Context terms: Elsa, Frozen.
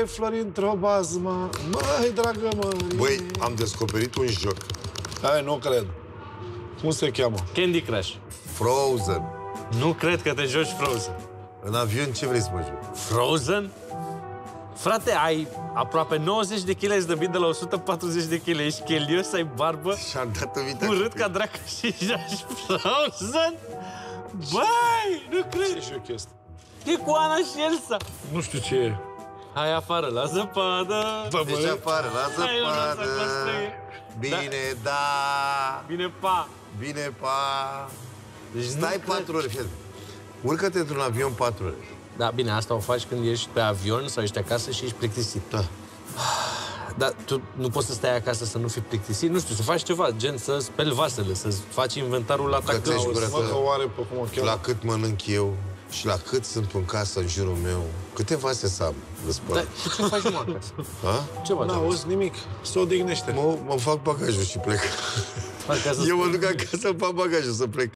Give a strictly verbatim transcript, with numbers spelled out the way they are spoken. dai flori într-o bazmă. Măi, dragă măi. Băi, am descoperit un joc. Hai, nu cred. Cum se cheamă? Candy Crush. Frozen. Nu cred că te joci Frozen. În avion ce vrei să mă joc? Frozen? Frate, ai aproape nouăzeci de kg, ai zdăbit de la o sută patruzeci de kg, ești chelios, ai barbă, urât ca dracu și jași Frozen? Băi, nu cred! Ce joc este? E cu Ana și Elsa. Nu știu ce e. Hai afară, la zăpadă. Deci afară, la zăpadă. Bine, da. da. Bine, pa. Bine, pa. Deci stai patru ore, fiecare. Urcă-te într-un avion patru ore. Da, bine, asta o faci când ești pe avion sau ești acasă și ești plictisit. Da. Dar tu nu poți să stai acasă să nu fii plictisit? Nu știu, să faci ceva, gen să speli vasele, să faci inventarul la ta. La cât mănânc eu și la cât sunt în casă în jurul meu, câte vase să am de spălat. Dar ce faci, mă, acasă? A? Ce faci? N-auzi nimic, se odihnește. Mă fac bagajul și plec. Eu mă duc acasă, fac bagajul să plec.